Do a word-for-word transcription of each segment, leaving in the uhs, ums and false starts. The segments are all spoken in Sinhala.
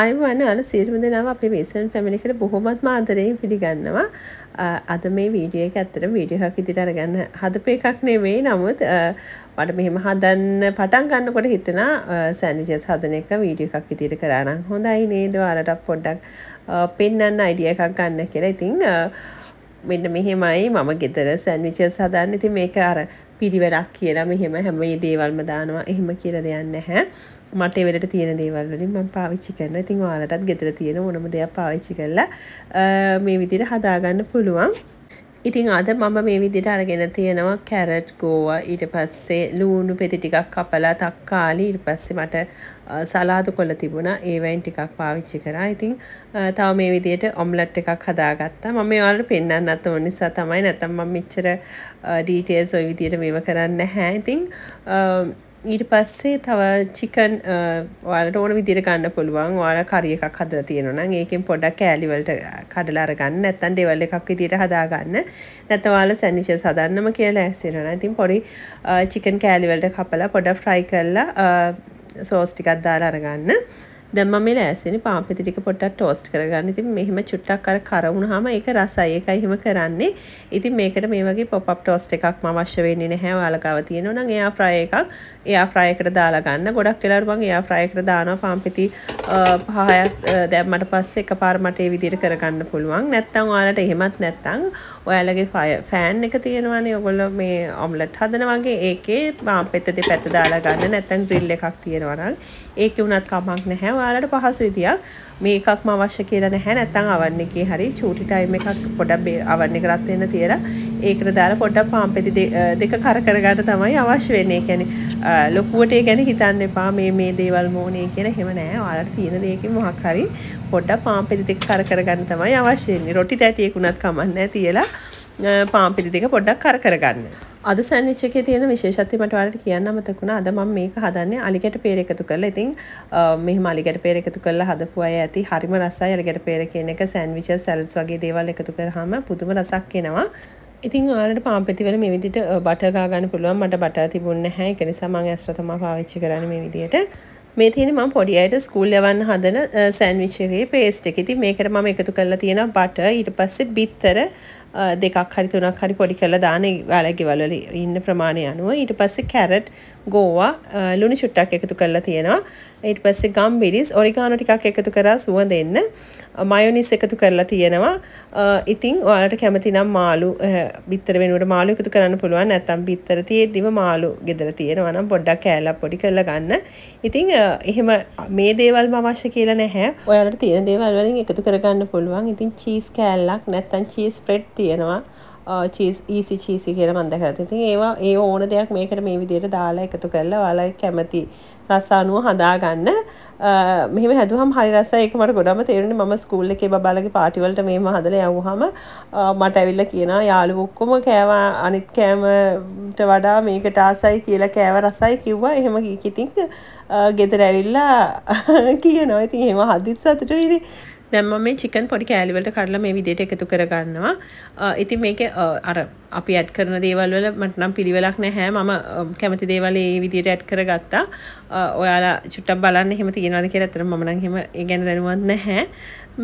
අයවන අල සියලුම දෙනාම අපේ මේසන් ෆැමිලි එකට බොහොමත්ම ආදරයෙන් පිළිගන්නවා. අද මේ වීඩියෝ එක ඇත්තටම වීඩියෝ එකක් විදිහට අරගන්න හදපු එකක් නෙමෙයි. නමුත් මට මෙහෙම හදන්න පටන් ගන්නකොට හිතෙනා සෑන්ඩ්විචස් හදන එක වීඩියෝ එකක් විදිහට කරා නම් හොඳයි නේද? ඔයාලට පොඩ්ඩක් පෙන්වන්න අයිඩියා එකක් ගන්න කියලා. ඉතින් මෙන්න මෙහෙමයි මම ගෙදර සෑන්ඩ්විචස් හදන්න. ඉතින් මේක අර පිළිවෙලක් කියලා මෙහෙම හැම දේවල්ම දානවා එහෙම කියලා දෙයක් නැහැ. මට ඒ වෙලට තියෙන දේවල් වලින් මම පාවිච්චි කරනවා. ඉතින් ඔයාලටත් ගෙදර තියෙන මොනම දෙයක් පාවිච්චි කරලා මේ විදිහට හදාගන්න පුළුවන්. ඉතින් අද මම මේ විදිහට අරගෙන තියෙනවා කැරට් ගෝවා, ඊට පස්සේ ලූණු පෙති ටිකක් කපලා තක්කාලි, ඊට පස්සේ මට සලාද කොළ තිබුණා, ඒවෙන් ටිකක් පාවිච්චි කරා. ඉතින් තව මේ විදිහට ඔම්ලට් එකක් හදාගත්තා. මම මේ ඔයාලට පෙන්නන්නත් ඕන නිසා තමයි, නැත්නම් මම මෙච්චර ඩීටේල්ස් ඔය විදිහට මේව කරන්නේ නැහැ. ඉතින් ඊට පස්සේ තව චිකන් ඔයාලට ඕන විදිහට ගන්න පුළුවන්. ඔයාලා කරි එකක් හදලා තියෙනවා නම් ඒකෙන් පොඩ්ඩක් කෑලි වලට කඩලා අරගන්න, නැත්නම් ඩෙවල් එකක් විදිහට හදාගන්න. නැත්නම් ඔයාලා සෑන්ඩ්විචස් හදන්නම කියලා ඇස්සෙනවා. ඉතින් පොඩි චිකන් කෑලි වලට කපලා පොඩ්ඩක් ෆ්‍රයි කරලා සෝස් ටිකක් දාලා අරගන්න. දැන් මම මේ ලෑස්තිනේ පාන්පෙති ටික පොඩ්ඩක් ටෝස්ට් කරගන්න. ඉතින් මෙහෙම චුට්ටක් අර කර වුණාම ඒක රසයි. ඒකයි එහෙම කරන්නේ. ඉතින් මේකට මේ වගේ පොප් අප් ටෝස්ට් එකක් මම අවශ්‍ය වෙන්නේ නැහැ. ඔයාලා ගාව තියෙනවා නම් එයා ෆ්‍රයි එකක් එයා ෆ්‍රයි එකට දාලා ගන්න. ගොඩක් වෙලාවට මම එයා ෆ්‍රයි එකට දානවා පාන්පෙති පහක් දැම්මට පස්සේ එකපාර මට ඒ විදිහට කරගන්න පුළුවන්. නැත්තම් ඔයාලට එහෙමත් නැත්තම් ඔයාලගේ ෆෑන් එක තියෙනවානේ. ඔයගොල්ලෝ මේ ඔම්ලට් හදන වගේ ඒකේ පාන්පෙති දෙපැත්ත දාලා ගන්න. නැත්තම් ග්‍රිල් එකක් තියෙනවා නම් ඒකේ උනත් කමක් නැහැ. ඔයාලට පහසු විදියක් මේකක් මම අවශ්‍ය කියලා නැහැ. නැත්තම් අවන් එකේ හරි චූටි ටයිම් එකක් පොඩක් අවන් එක රත් වෙන තියලා ඒකට දාලා පොඩක් පාම්පෙති දෙක කර කර ගන්න තමයි අවශ්‍ය වෙන්නේ. ඒ කියන්නේ ලොකුවට ඒ කියන්නේ හිතන්න එපා මේ මේ දේවල් මොනේ කියලා. එහෙම නැහැ. ඔයාලට තියෙන දෙයකින් මොකක් හරි පොඩක් පාම්පෙති දෙක කර කර ගන්න තමයි අවශ්‍ය වෙන්නේ. රොටි තැටියකුණත් කමක් නැහැ තියලා පාම්පෙති දෙක පොඩක් කර කර ගන්න. අද සෑන්ඩ්විච් එකේ තියෙන විශේෂත්වය මට ඔයාලට කියන්න අමතක වුණා. අද මම මේක හදන්නේ අලිගැට පෙර එකතු කරලා. ඉතින් මෙහෙම අලිගැට පෙර එකතු කරලා හදපු අය ඇති. හරිම රසයි අලිගැට පෙර කියන එක. සෑන්ඩ්විචස්, සැලඩ්ස් වගේ දේවල් එකතු කරාම පුදුම රසක් එනවා. ඉතින් ඔයාලට පාම්පෙති වල මේ විදිහට බටර් ගා ගන්න පුළුවන්. මට බටර් තිබුණේ නැහැ. ඒක නිසා මම ඇස්ට්‍රා තමයි පාවිච්චි කරන්නේ මේ විදිහට. මේ තියෙන මම පොඩි අයට ස්කූල් යවන්න හදන සෑන්ඩ්විච් එකේ පේස්ට් එක. ඉතින් මේකට මම එකතු කරලා තියෙනවා බටර්, ඊට පස්සේ බිත්තර දෙකක් හරි තුනක් හරි පොඩි කරලා දාන ඒගොල්ලෝ වල ඉන්න ප්‍රමාණය අනුව. ඊට පස්සේ කැරට්, ගෝවා, ලුණු චුට්ටක් එකතු කරලා තියෙනවා. ඊට පස්සේ ගම්බිරිස්, ඔරිගානෝ ටිකක් එකතු කරලා සුවඳ එන්න, මයොනීස් එකතු කරලා තියෙනවා. ඉතින් ඔයාලට කැමති නම් මාළු බිත්තර වෙනුවට මාළු එකතු කරන්න පුළුවන්. නැත්නම් බිත්තර තියෙද්දිම මාළු ගෙදර තියෙනවා නම් පොඩ්ඩක් කෑල්ල පොඩි කරලා ගන්න. ඉතින් එහෙම මේ දේවල් අවශ්‍ය කියලා නැහැ. ඔයාලට තියෙන දේවල් වලින් එකතු කරගන්න පුළුවන්. ඉතින් චීස් කෑල්ලක් නැත්නම් චීස් ස්ප්‍රෙඩ් තියෙනවා. චීස් ඊසි චීසි කියලා මම දැකලා තියෙනවා. ඉතින් ඒවා ඒ ඕන දෙයක් මේකට මේ විදිහට දාලා එකතු කරලා ඔයාලා කැමති රස අනුව හදාගන්න. මෙහෙම හැදුවම හරි රසයි. ඒක මට ගොඩම තේරුණේ මම ස්කූල් එකේ බබාලගේ පාටි වලට මේව හදලා යවුවාම මට ඇවිල්ලා කියනවා යාළුවෝ ඔක්කොම කෑවා අනිත් කෑමට වඩා මේකට ආසයි කියලා. කෑව රසයි කිව්වා. එහෙම කිකිතින් ගෙදර ඇවිල්ලා කියනවා. ඉතින් එහෙම හදිත් සතුටුයිනේ. දැන් මම මේ චිකන් පොඩි කෑලි වලට කඩලා මේ විදිහට එකතු කර ගන්නවා. ඉතින් මේක අර අපි ඇඩ් කරන දේවල් වල මට නම් පිළිවෙලක් නැහැ. මම කැමති දේවල් ඒ විදිහට ඇඩ් කරගත්තා. ඔයාලා චුට්ටක් බලන්න එහෙම තියෙනවද කියලා. අතන මම නම් එහෙම ඒ ගැන දැනුවත් නැහැ.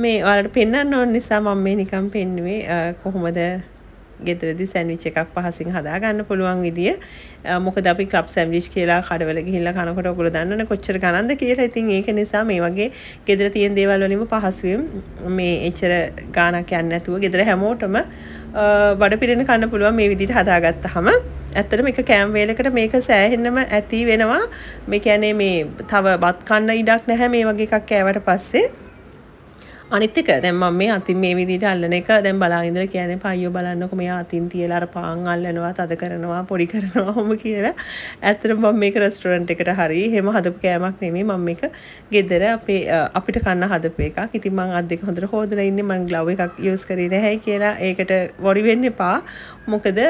මේ ඔයාලට පෙන්වන්න ඕන නිසා මම මේ නිකන් පෙන්නුවේ කොහොමද ගෙදරදී සෑන්ඩ්විච් එකක් පහසින් හදා ගන්න පුළුවන් විදිය. මොකද අපි ක්ලබ් සෑන්ඩ්විච් කියලා කඩවල ගිහිල්ලා කනකොට ඔයගොල්ලෝ දන්නවනේ කොච්චර ගණන්ද කියලා. ඉතින් ඒක නිසා මේ වගේ ගෙදර තියෙන දේවල් වලින්ම පහසුවෙන් මේ එච්චර ගාණක් යන්නේ නැතුව ගෙදර හැමෝටම බඩ පිරෙන්න කන්න පුළුවන් මේ විදිහට හදාගත්තාම. ඇත්තටම එක කෑම වේලකට මේක සෑහෙන්නම ඇති වෙනවා. මේ කියන්නේ මේ තව බත් කන්න ඉඩක් නැහැ මේ වගේ එකක් කෑවට පස්සේ. අනිත් එක දැන් මම මේ අතින් මේ විදිහට අල්ලන එක දැන් බලාගෙන ඉඳලා කියන්නේ පයියෝ බලන්නකො මෙයා අතින් තියලා අර පාන් අල්ලනවා, තද කරනවා, පොඩි කරනවා ඔහොම කියලා. ඇත්තටම මම මේක රෙස්ටුරන්ට් එකට හරි එහෙම හදපු කෑමක් නෙමෙයි. මම මේක ගෙදර අපේ අපිට කන්න හදපු එකක්. ඉතින් මම අත් දෙක හොඳට හොදලා ඉන්නේ. මම ග්ලව් එකක් යූස් කරේ නැහැ කියලා ඒකට වරි වෙන්න එපා. මොකද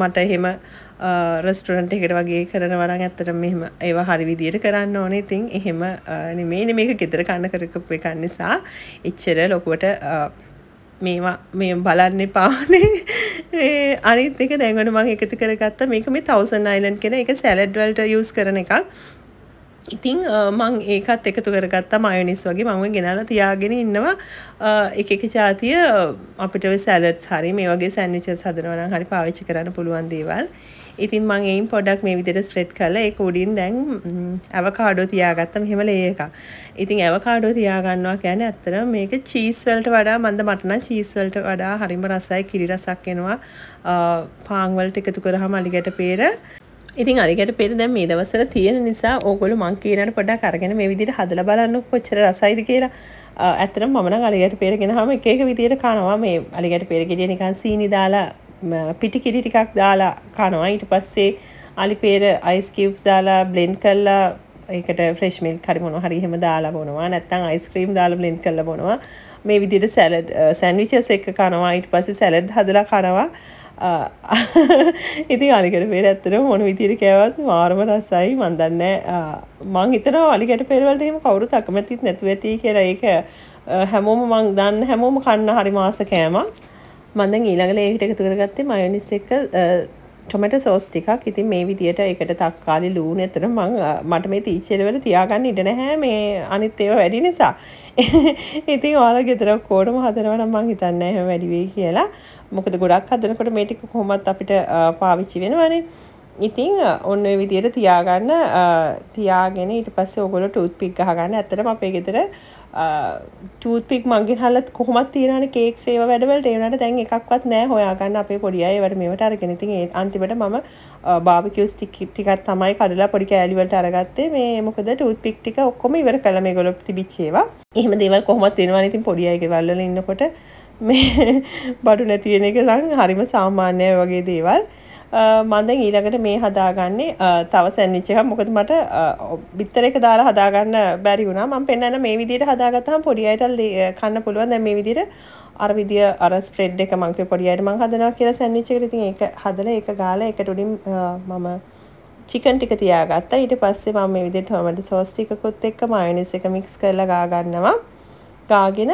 මට එහෙම රෙස්ටුරන්ට් එකට වගේ කරනවා නම් ඇත්තටම මෙහෙම ඒවා හරි විදියට කරන්න ඕනේ. ඉතින් එහෙම නෙමෙයිනේ මේක ගෙදර කන්න කරකපු එකක් නිසා එච්චර ලොකුවට මේවා මේ බලන්න එපානේ. අනිත් එක දැන් වෙන මම එකතු කරගත්ත මේක මේ තවුසන්ඩ් අයිලන්ඩ් කියන එක සැලඩ් වලට යූස් කරන එකක්. ඉතින් මම ඒකත් එකතු කරගත්තා මයෝනිස් වගේ මම ගෙනාලා තියාගෙන ඉන්නවා එක එක જાතිය අපිට ඔය සලාඩ්ස් හරි මේ වගේ සෑන්ඩ්විචස් හදනවා නම් හරි පාවිච්චි කරන්න පුළුවන් දේවල්. ඉතින් මම ඒයින් පොඩ්ඩක් මේ විදිහට ස්ප්‍රෙඩ් කරලා ඒක උඩින් දැන් අවකාඩෝ තියාගත්තා මෙහෙම ලේ එකක්. ඉතින් අවකාඩෝ තියාගන්නවා කියන්නේ ඇත්තටම මේක චීස් වලට වඩා මන්ද මට නම් චීස් වලට වඩා හරිම රසයි කිරි රසක් එනවා පාන් වලට එකතු කරාම අලිගැට පෙර ඉතින් අරිකට පෙර දැන් මේ දවස්වල තියෙන නිසා ඕගොල්ලෝ මං කියනකට පොඩ්ඩක් අරගෙන මේ විදිහට හදලා බලන්න කොච්චර රසයිද කියලා. ඇත්තටම මම නම් අරිකට පෙර ගෙනහම එක එක විදිහට කනවා. මේ අරිකට පෙර ගෙඩිය නිකන් සීනි දාලා පිටි කිරි ටිකක් දාලා කනවා. ඊට පස්සේ අලි පෙර අයිස් කියුබ්ස් දාලා බ්ලෙන්ඩ් කරලා ඒකට ෆ්‍රෙෂ් මිල්ක් හරි මොනවා හරි එහෙම දාලා බොනවා. නැත්නම් අයිස්ක්‍රීම් දාලා බ්ලෙන්ඩ් කරලා බොනවා. මේ විදිහට සලාඩ් සෑන්ඩ්විචස් එක කනවා. ඊට පස්සේ සලාඩ් හදලා කනවා. ඉතින් අලිගැට පෙර ඇත්තටම මොන විදියට කෑවත් මාරම රසයි. මන් දන්නේ මං හිතනවා අලිගැට පෙර වලට එහෙම කවුරුත් අකමැතිත් නැතුව ඇති කියලා. ඒක හැමෝම මං දන්නේ හැමෝම කන්න හරි මාස කෑමක්. මම දැන් ඊළඟට ඒකට එකතු කරගත්තේ මයොනිස් එක ටොමැටෝ සෝස් ටිකක්. ඉතින් මේ විදියට ඒකට තක්කාලි ලූණු ඇතර මම මට මේ තීචිල වල තියාගන්න ඉඩ නැහැ මේ අනිත් ඒවා වැඩි නිසා. ඉතින් ඔයාලා ගෙදර කොඩම හදනවා නම් මම හිතන්නේ එහෙම වැඩි වෙයි කියලා. මොකද ගොඩක් හදනකොට මේ ටික කොහොමවත් අපිට පාවිච්චි වෙනවනේ. ඉතින් ඔන්න ඔය විදියට තියාගන්න තියාගෙන ඊට පස්සේ ඔයගොල්ලෝ ටූත් පික් ගහගන්න. ඇත්තටම අපේ ගෙදර ටූත් පික් මං ගෙනහලත් කොහොමද තියනවනේ කේක්ස් ඒවා වැඩවලට. ඒ වුණාට දැන් එකක්වත් නැහැ හොයාගන්න අපේ පොඩි අය ඒවට මේවට අරගෙන. ඉතින් ඒ අන්තිමට මම බාබිකියු ස්ටික් ටිකක් තමයි කඩලා පොඩි කෑලි වලට අරගත්තේ. මේ මොකද ටූත් පික් ටික ඔක්කොම ඉවර කළා මේගොල්ලෝ තිබිච්ච ඒවා. එහෙම දේවල් කොහොමද වෙනවනේ ඉතින් පොඩි අයගේ වල් වල ඉන්නකොට මේ බඩු නැති වෙන එක නම් හරිම සාමාන්‍ය වගේ දේවල්. මම දැන් ඊළඟට මේ හදාගන්නේ තව සෑන්ඩ්විච් එකක්. මොකද මට බිත්තර එක දාලා හදාගන්න බැරි වුණා. මම පෙන්නන මේ විදිහට හදාගත්තාම පොඩි අයට කන්න පුළුවන්. දැන් මේ විදිහට අර විදිය අර ස්ප්‍රෙඩ් එක මම කිව්ව පොඩි අයට මම හදනවා කියලා සෑන්ඩ්විච් එකට. ඉතින් ඒක හදලා ඒක ගාලා ඒකට උඩින් මම චිකන් ටික තියාගත්තා. ඊට පස්සේ මම මේ විදිහට ටොමැටෝ සෝස් ටිකකුත් එක්ක මයොනයිස් එක මික්ස් කරලා ගා ගන්නවා. ගාගෙන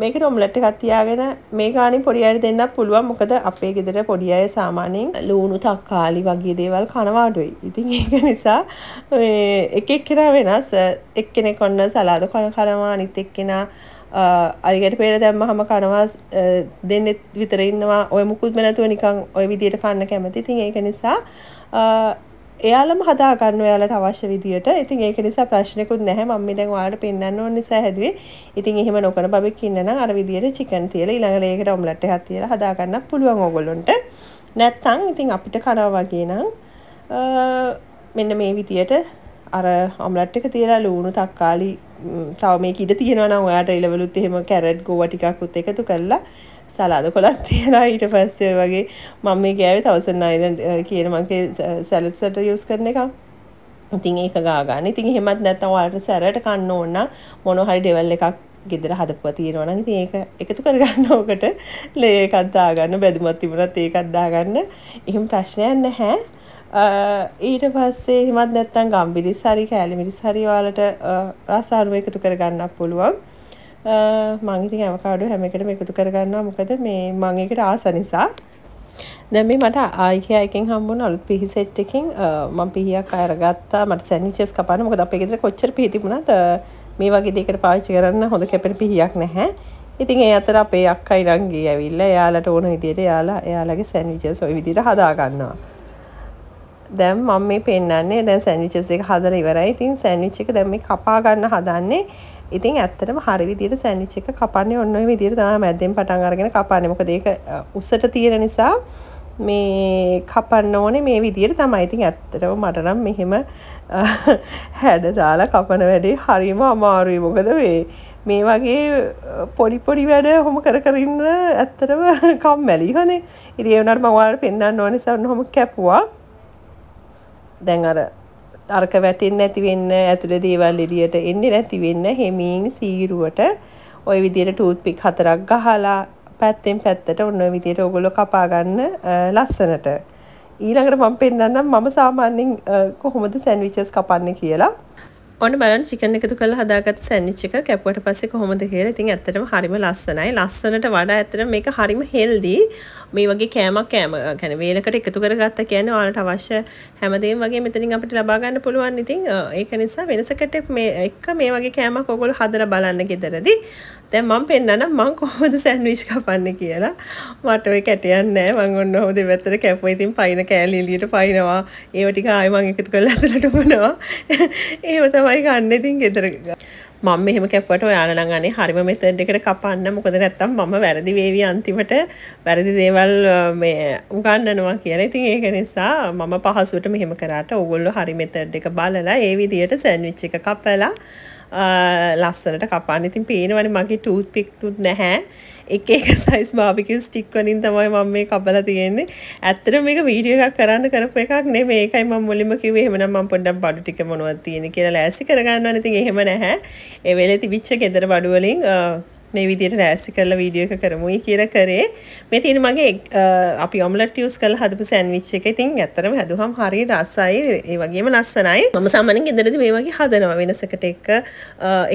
මේකට ඔම්ලට් එකක් තියාගෙන මේ ගානින් පොඩි අයට දෙන්නත් පුළුවන්. මොකද අපේ ගෙදර පොඩි අය සාමාන්‍යයෙන් ලුණු තක්කාලි වගේ දේවල් කනවා අඩුයි. ඉතින් ඒක නිසා මේ එක එක්කෙනා වෙනස්. එක්කෙනෙක් ඔන්න සලාද කන කනවා අනිත් එක්කෙනා අරිකට පෙර දැම්මම කනවා දෙන්නෙත් විතර ඉන්නවා. ඔය මුකුත්ම නැතුව නිකන් ඔය විදියට කන්න කැමති. ඉතින් ඒක නිසා එයාලම හදා ගන්න ඔයාලට අවශ්‍ය විදියට. ඉතින් ඒක නිසා ප්‍රශ්නකුත් නැහැ. මම මේ දැන් ඔයාලට පෙන්නන්න ඕන නිසා හැදුවේ. ඉතින් එහෙම නොකර බබෙක් ඉන්න නම් අර විදියට චිකන් තියලා ඊළඟට ඒකට ඔම්ලට් එකක් තියලා හදා ගන්නත් පුළුවන් ඕගොල්ලොන්ට. නැත්තම් ඉතින් අපිට කරනවා වගේ නම් මෙන්න මේ විදියට අර ඔම්ලට් එක තියලා ලුණු තක්කාලි තව මේක ඉඩ තියෙනවා නම් ඔයාට ඊළවලුත් එහෙම කැරට් ගෝවා ටිකක් උත් එකතු කරලා සලාද කොලක් තියලා ඊට පස්සේ වගේ මම මේ ගෑවේ තවුසන්ඩ් අයිලන්ඩ් කියන මගේ සලාඩ්ස් වලට යූස් කරන එක. ඉතින් ඒක ගා ගන්න. ඉතින් එහෙමත් නැත්නම් ඔයාලට සැරට කන්න ඕන නම් මොන හරි ඩෙවල් එකක් ගෙදර හදපුවා තියෙනවා නම් ඉතින් ඒක එකතු කරගන්න. ඕකට ලේ එකක් දාගන්න. බැදුමක් තිබුණත් ඒකක් දාගන්න. එහෙම ප්‍රශ්නයක් නැහැ. ඊට පස්සේ එහෙමත් නැත්නම් ගම්බිරිස් හරි කෑලි මිරිස් හරි ඔයාලට රස අනුව එකතු කරගන්නත් පුළුවන්. මම ඉතින් අවකාඩෝ හැම එකටම එකතු කරගන්නවා. මොකද මේ මම ඒකට ආස නිසා. දැන් මේ මට IKEA එකෙන් හම්බුණ අලුත් පිහි සෙට් එකකින් මම පිහියක් අරගත්තා. මට සෑන්ඩ්විචස් කපන්න. මොකද අපේ ගෙදර කොච්චර පිහි තිබුණත් මේ වගේ දෙයකට පාවිච්චි කරන්න හොඳ කැපෙන පිහියක් නැහැ. ඉතින් ඒ අතර අපේ අක්කයි නම් ගියේ ඇවිල්ලා එයාලට ඕන විදියට එයාලා එයාලගේ සෑන්ඩ්විචස් ওই විදියට හදා ගන්නවා. දැන් මම මේ පෙන්නන්නේ දැන් සෑන්ඩ්විචස් එක හදලා ඉවරයි. ඉතින් සෑන්ඩ්විච් එක දැන් මේ කපා ගන්න හදන්නේ. ඉතින් ඇත්තටම හරි විදියට සෑන්ඩ්විච් එක කපන්නේ ඔන්න ඔය විදියට තමයි මැද්දෙන් පටන් අරගෙන කපන්නේ. මොකද ඒක උස්සට තියෙන නිසා මේ කපන්න ඕනේ මේ විදියට තමයි. ඉතින් ඇත්තටම මට නම් මෙහෙම හැඩ දාලා කපන වැඩේ හරිම අමාරුයි. මොකද මේ මේ වගේ පොඩි පොඩි වැඩ කොහොම කර කර ඉන්න ඇත්තටම කම්මැලි හොනේ. ඉතින් ඒ වුණාට මම ඔයාලට පෙන්නන්න ඕන නිසා ඔන්න ඔහොම කැපුවා. දැන් අර අරක වැටෙන්නේ නැති වෙන්න ඇතුලේ දේවල් එළියට එන්නේ නැති වෙන්න හැමින් සීරුවට ওই විදියට ටූත් පික් හතරක් ගහලා පැත්තෙන් පැත්තට ඔන්න ඔය විදියට ඕගොල්ලෝ කපා ගන්න ලස්සනට. ඊළඟට මම පෙන්නන්නම් මම සාමාන්‍යයෙන් කොහොමද සෑන්ඩ්විචස් කපන්නේ කියලා. ඔන්න බලන්න chicken එකතු කරලා හදාගත්ත සෑන්ඩ්විච් එක කැපුවට පස්සේ කොහොමද කියලා. ඉතින් ඇත්තටම හරිම ලස්සනයි. ලස්සනට වඩා ඇත්තටම මේක හරිම හෙල්දි. මේ වගේ කෑමක් කෑම يعني වේලකට එකතු කරගත්ත කියන්නේ ඔයාලට අවශ්‍ය හැමදේම වගේ මෙතනින් අපිට ලබා ගන්න පුළුවන්. ඉතින් ඒක නිසා වෙනසකට මේ එක මේ වගේ කෑමක් ඔයගොල්ලෝ හදලා බලන්න ගෙදරදී. දැන් මම පෙන්නනම් මම කොහොමද සෑන්ඩ්විච් කපන්නේ කියලා. මට ඔය කැටයක් නැහැ. මම ඔන්න ඔහොම දෙපැත්තට කැපුවා. ඉතින් පයින් කෑලි එළියට පයින්නවා. ඒව ටික ආයෙ මම එකතු කරලා අතලට උනනවා. ඒව තමයි I can't think it. මම මෙහෙම කැපුවට ඔයාලා නම් අනේ හරිම මෙතඩ් එකට කපන්න. මොකද නැත්තම් මම වැරදි වේවි අන්තිමට වැරදි දේවල් මේ උගන්වනවා කියලා. ඉතින් ඒක නිසා මම පහසුවට මෙහෙම කරාට ඕගොල්ලෝ හරි මෙතඩ් එක බලලා ඒ විදියට සෑන්ඩ්විච් එක කපලා ලස්සනට කපන්න. ඉතින් පේනවනේ මගේ ටූත් පික්කුත් නැහැ. එක එක සයිස් බාබිකියු ස්ටික් වලින් තමයි මම මේ කපලා තියෙන්නේ. ඇත්තටම මේක වීඩියෝ එකක් කරන්න කරපු එකක් නෙමෙයි. ඒකයි මම මුලින්ම කිව්වේ. එහෙමනම් මම පොඩ්ඩක් බඩු ටික මොනවද තියෙන්නේ කියලා ලෑස්ති කරගන්නවනේ. ඉතින් එහෙම නැහැ. ඒ වෙලේ තිබිච්ච ගෙදර බඩු වලින් මේ විදියට රෑසි කරලා වීඩියෝ එක කරමුයි කියලා කරේ. මේ තියෙන මගේ අපි ඔම්ලට් යූස් කරලා හදපු සෑන්ඩ්විච් එක. ඉතින් ඇත්තටම හැදුවම හරිය රසයි. ඒ වගේම ලස්සනයි. මම සාමාන්‍යයෙන් ගෙදරදී මේ වගේ හදනවා. වෙනසකට එක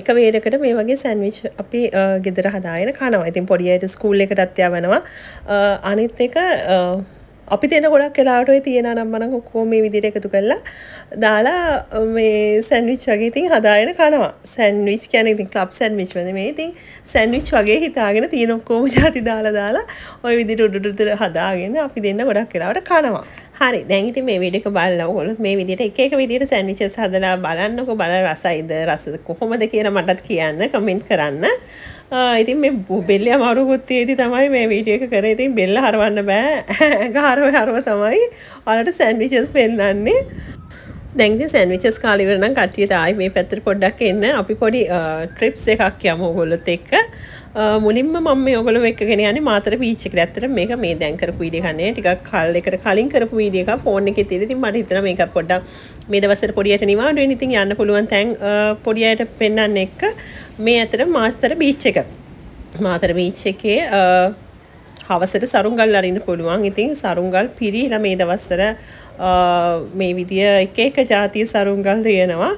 එක වේලකට මේ වගේ සෑන්ඩ්විච් අපි ගෙදර හදාගෙන කනවා. ඉතින් පොඩි අයට ස්කූල් එකටත් යවනවා. අනිත් එක අපි දෙන ගොඩක් වෙලාවට ඔය තියෙන අනම්මනම් ඔක්කොම මේ විදිහට එකතු කරලා දාලා මේ සෑන්ඩ්විච් වගේ ඉතින් හදාගෙන කනවා. සෑන්ඩ්විච් කියන්නේ ඉතින් ක්ලබ් සෑන්ඩ්විච් වනේ මේ. ඉතින් සෑන්ඩ්විච් වගේ හිතාගෙන තියෙන ඔක්කොම જાති දාලා දාලා ඔය විදිහට උඩ උඩ හදාගෙන අපි දෙන්න ගොඩක් වෙලාවට කනවා. හරි. දැන් ඉතින් මේ වීඩියෝ එක බලලා ඔයගොල්ලෝ මේ විදිහට එක එක විදිහට සෑන්ඩ්විචස් හදලා බලන්නකෝ. බලලා රසයිද රස කොහොමද කියලා මටත් කියන්න කමෙන්ට් කරන්න. ඉතින් මේ බෙල්ල අමාරුකුත් තියෙදි තමයි මේ වීඩියෝ එක කරේ. ඉතින් බෙල්ල හරවන්න බෑ. ගහරව හරව තමයි ඔයාලට සෑන්ඩ්විචස් පෙන්නන්නේ. දැන් ඉතින් සෑන්ඩ්විචස් කාලා ඉවර නම් කට්ටියට ආයි මේ පැත්තට පොඩ්ඩක් එන්න. අපි පොඩි ට්‍රිප්ස් එකක් යමු ඔයගොල්ලොත් එක්ක. මුලින්ම මම මේ ඔයගොල්ලෝ එක්කගෙන යන්නේ මාතර බීච් එකට. ඇත්තට මේක මේ දැන් කරපු වීඩියෝ එකක් නෙවෙයි. ටිකක් කල් එකට කලින් කරපු වීඩියෝ එකක් ෆෝන් එකේ තියෙන. ඉතින් මට හිතෙනවා මේක පොඩ්ඩක් මේ දවස්වල පොඩියට නිවාඩු වෙන. ඉතින් යන්න පුළුවන් තැන් පොඩියට පෙන්නන්න එක්ක. මේ අතර මාතර බීච් එක. මාතර බීච් එකේ හවසට සරුංගල් අරින්න පුළුවන්. ඉතින් සරුංගල් පිරිහිලා මේ දවස්වල මේ විදිය එක එක જાතිය සරුංගල් තියෙනවා.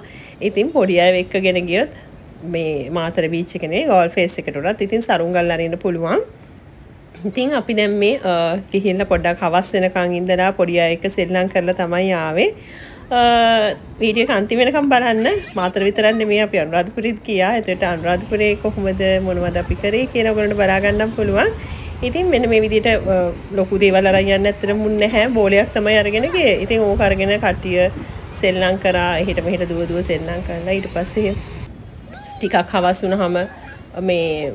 ඉතින් පොඩි අය එක්කගෙන ගියොත් මේ මාතර බීච් එකනේ ගෝල් ෆේස් එකට උනත් ඉතින් සරුංගල් අරින්න පුළුවන්. ඉතින් අපි දැන් මේ ගිහිල්ලා පොඩ්ඩක් හවස් වෙනකන් ඉඳලා පොඩි අය එක්ක සෙල්ලම් කරලා තමයි ආවේ. වීඩියෝ එක අන්තිම වෙනකම් බලන්න. මාතර විතරක් නෙමෙයි අපි අනුරාධපුරෙත් ගියා. ඒකට අනුරාධපුරේ කොහොමද මොනවද අපි කරේ කියලා ඔයගොල්ලන්ට බලා ගන්නත් පුළුවන්. ඉතින් මෙන්න මේ විදිහට ලොකු දේවල් අරන් යන්න ඇත්තටම මුන් නැහැ. බෝලයක් තමයි අරගෙන ගියේ. ඉතින් ඕක අරගෙන කට්ටිය සෙල්ලම් කරා. එහිට මෙහෙට දුව දුව සෙල්ලම් කරලා ඊට පස්සේ ටිකක් හවස් වුණාම මේ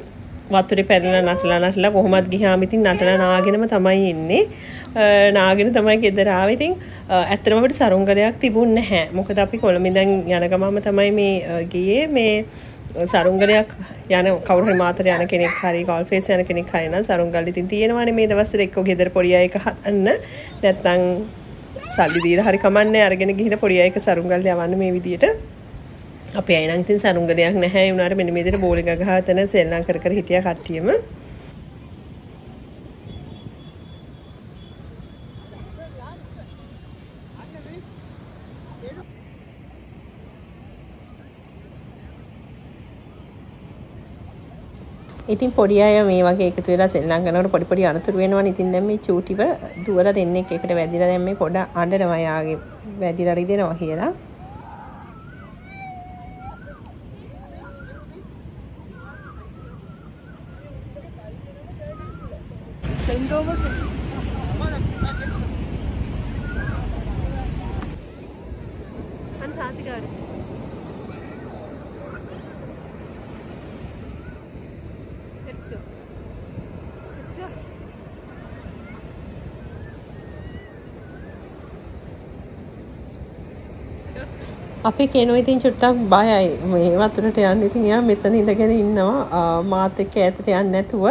වතුරේ පැනලා නටලා නටලා කොහොමද ගියාම ඉතින් නටලා නාගෙනම තමයි ඉන්නේ. නාගෙන තමයි ගෙදර ආවේ. ඉතින් ඇත්තටම අපිට සරුංගලයක් තිබුණේ නැහැ. මොකද අපි කොළඹ ඉඳන් යන ගමම තමයි මේ ගියේ. මේ සරුංගලයක් යන කවුරු හරි මාතර යන කෙනෙක් හරි ගෝල් ෆේස් යන කෙනෙක් හරි නම් සරුංගල් ඉතින් තියෙනවානේ මේ දවස්වල එක්ක ගෙදර පොඩි අය එක හදන්න. නැත්තම් සල්ලි දීලා හරි කමන්නේ අරගෙන ගිහින පොඩි අය එක සරුංගල් යවන්න මේ විදියට. අපේ අය නම් ඉතින් සරුංගලයක් නැහැ. ඒ වුණාට මෙන්න මේ විදිහට බෝල එක ගහලා තන සෙල්ලම් කර කර හිටියා කට්ටියම. ඉතින් පොඩි අය මේ වගේ එකතු වෙලා සෙල්ලම් කරනකොට පොඩි පොඩි අනතුරු වෙනවනේ. ඉතින් දැන් මේ චූටිව දුවලා දෙන්නේ එකට වැදිලා දැන් මේ පොඩ අඬනවා යාගේ වැදිලා රිදෙනවා කියලා. අපි කේනෝ ඉතින් චුට්ටක් බයයි මේ වතුරට යන්න. ඉතින් එයා මෙතන ඉඳගෙන ඉන්නවා මාත් එක්ක ඈතට යන්න නැතුව.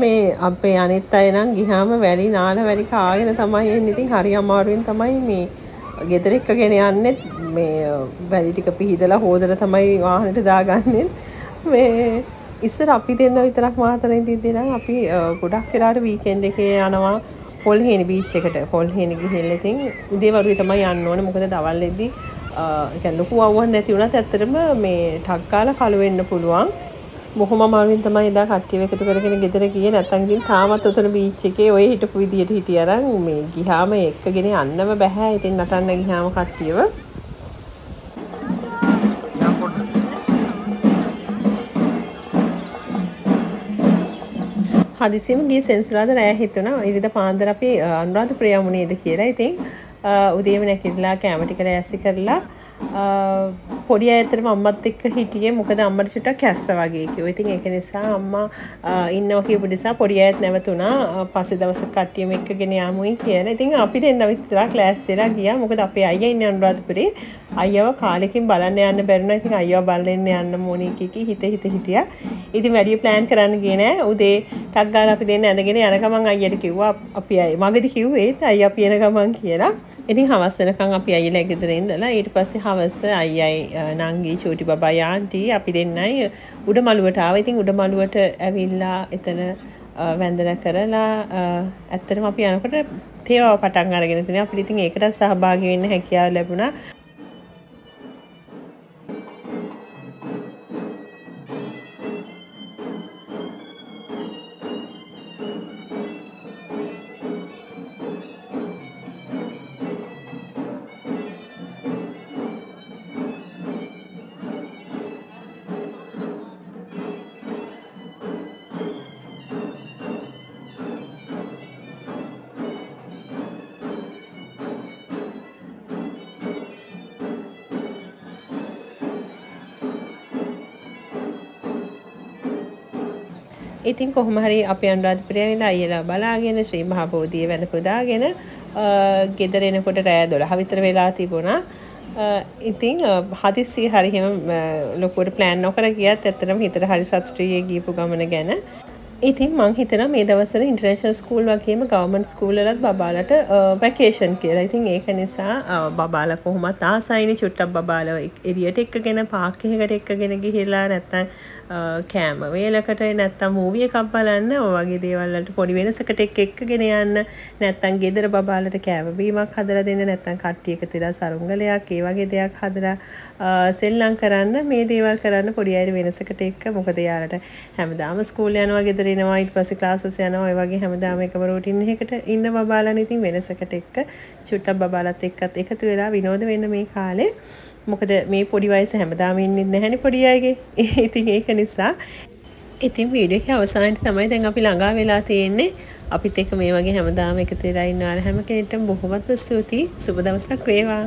මේ අපේ අනිත් අය නම් ගිහාම වැලි නාල වැලි කාගෙන තමයි එන්නේ. ඉතින් හරි අමාරුවෙන් තමයි මේ ගෙදර එක්කගෙන යන්නේ. මේ වැලි ටික පිහිදලා හොදලා තමයි වාහනෙට දාගන්නේ. මේ ඉස්සර අපි දෙන්න විතරක් මාතරෙන් තියදී නම් අපි ගොඩක් වෙලාට වීකෙන්ඩ් එකේ යනවා පොල්හේනි බීච් එකට. පොල්හේනි ගිහින් ඉතින් උදේ වරුවේ තමයි යන්න ඕනේ. මොකද දවල්ෙදී කියන්නේ ලොකු අවුහක් නැති වුණත් ඇත්තටම මේ ටක් කාලා කලු වෙන්න පුළුවන්. බොහොම අමාරුවෙන් තමයි එදා කට්ටිය එකතු කරගෙන ගෙදර ගියේ. නැත්තම් ගින් තාමත් උතන බීච් එකේ ඔය හිටපු විදියට හිටියනම් මේ ගිහාම එක්කගෙන යන්නම බෑ. ඉතින් නටන්න ගිහාම කට්ටියව හදිසියෙම ගිය සෙන්සුරාදා රෑ හිටුණා. ඉරිදා පාන්දර අපි අනුරාධපුරය යමුනේද කියලා. ඉතින් උදේම නැගිටලා කැම ටික ලෑස්ති කරලා පොඩි අයතරම අම්මත් එක්ක හිටියේ. මොකද අම්මට චුට්ටක් කැස්සා වගේ කිව්වා. ඉතින් ඒක නිසා අම්මා ඉන්නවා කියපු නිසා පොඩි අයත් නැවතුණා. පස්සේ දවසක් කට්ටියම එක්කගෙන යාමුයි කියන. ඉතින් අපි දෙන්නම විතරක් ක්ලාස් වෙලා ගියා. මොකද අපේ අයියා ඉන්නේ අනුරාධපුරේ. අයියාව කාලෙකින් බලන්න යන්න බැරිුණා. ඉතින් අයියාව බලන්න යන්න මොණී කිකි හිත හිත හිටියා. ඉතින් වැඩි ප්ලෑන් කරන්න ගියේ නෑ. උදේ ටක් ගාලා අපි දෙන්න ඇඳගෙන යන ගමන් අයියාට කිව්වා අපි අය මගදී කිව්වේත් අයියා පියන ගමන් කියලා. ඉතින් හවස වෙනකන් අපි අයියලා ගෙදර ඉඳලා ඊට පස්සේ හවස අයියයි නංගි චූටි බබයි ආන්ටි අපි දෙන්නයි උඩමළුවට ආවා. ඉතින් උඩමළුවට ඇවිල්ලා එතන වැඳලා කරලා ඇත්තටම අපි යනකොට තේවාව පටන් අරගෙන තිනේ අපිට. ඉතින් ඒකට සහභාගී වෙන්න හැකියාව ලැබුණා. ඉතින් කොහොම හරි අපේ අනුරාධපුරය ඇවිල්ලා අයියලා බලාගෙන ශ්‍රී මහා බෝධිය වැඳ පුදාගෙන ගෙදර එනකොට රෑ දොළහ විතර වෙලා තිබුණා. ඉතින් හදිස්සිය හරි හැම ලොකුවට ප්ලෑන් නොකර ගියත් ඇත්තටම හිතට හරි සතුටුයි ගියපු ගමන ගැන. ඉතින් මං හිතනවා මේ දවස්වල ඉන්ටර්නැෂනල් ස්කූල් වගේම ගවර්න්මන්ට් ස්කූල් වලත් බබාලට වැකේෂන් කියලා. ඉතින් ඒක නිසා බබාලා කොහොමත් ආසයිනේ චුට්ටක් බබාලා එළියට එක්කගෙන පාක් එකකට එක්කගෙන ගිහිල්ලා නැත්තම් කෑම වේලකට නැත්තම් මූවි එකක් බලන්න වගේ දේවල් වලට පොඩි වෙනසකට එක්ක එක්කගෙන යන්න නැත්තම් ගෙදර බබාලට කෑම බීමක් හදලා දෙන්න නැත්තම් කට්ටි එකතුලා සරුංගලයක් ඒ වගේ දෙයක් හදලා සෙල්ලම් කරන්න මේ දේවල් කරන්න පොඩි අය වෙනසකට එක්ක. මොකද යාලට හැමදාම ස්කූල් යනවා ගෙදර එනවා ඊට පස්සේ ක්ලාසස් යනවා ඒ වගේ හැමදාම එකම රූටින් එකකට ඉන්න බබාලානේ. ඉතින් වෙනසකට එක්ක චුට්ටක් බබාලත් එක්කත් එකතු වෙලා විනෝද වෙන්න මේ කාලේ. මොකද මේ පොඩි වයස හැමදාම ඉන්නෙත් නැහැනේ පොඩි අයගේ. ඉතින් ඒක නිසා ඉතින් වීඩියෝ එකේ අවසානයේ තමයි දැන් අපි ළඟා වෙලා තියෙන්නේ. අපිත් එක්ක මේ වගේ හැමදාම එකතු වෙලා ඉන්නාල හැම කෙනෙක්ටම බොහොමත්ම ස්තුතියි. සුබ දවසක් වේවා.